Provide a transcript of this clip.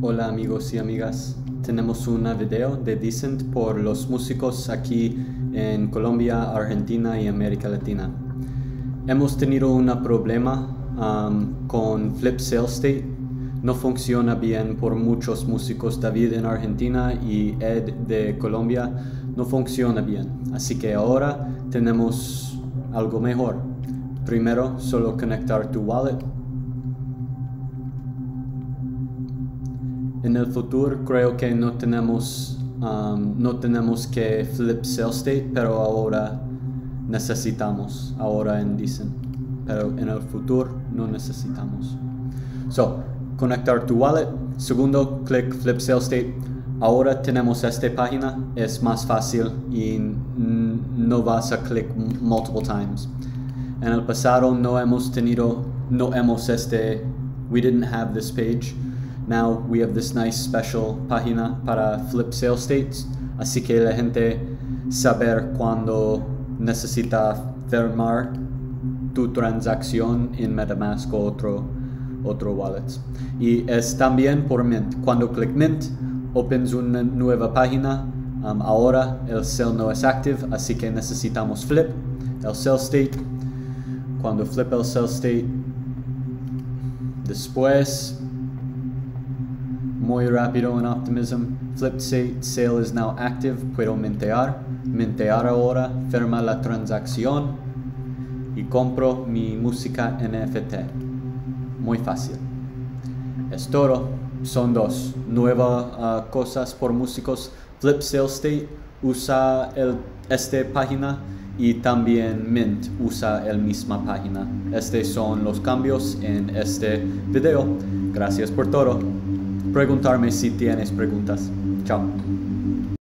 Hola amigos y amigas, tenemos un video de Decent por los músicos aquí en Colombia, Argentina y América Latina. Hemos tenido un problema con Flip Sale State, no funciona bien por muchos músicos. David en Argentina y Ed de Colombia no funciona bien, así que ahora tenemos algo mejor. Primero, solo conectar tu wallet. En el futuro creo que no tenemos que flip sale state, pero ahora necesitamos, ahora en Decent, pero en el futuro no necesitamos. So, conectar tu wallet, segundo, click flip sale state. Ahora tenemos esta página, es más fácil y no vas a click multiple times. En el pasado we didn't have this page. Now we have this nice special página para flip sale states, así que la gente saber cuando necesita firmar tu transacción en MetaMask o otro wallet. Y es también por Mint. Cuando click Mint, opens una nueva página. Ahora el sale no es active, así que necesitamos flip el sale state. Cuando flip el sale state, después muy rápido en Optimism. Flip sale is now active. Puedo mintear ahora, firma la transacción y compro mi música NFT. Muy fácil. Es todo. Son dos nuevas cosas por músicos. Flip Sale State usa esta página y también Mint usa la misma página. Estos son los cambios en este video. Gracias por todo. Preguntarme si tienes preguntas. Chao.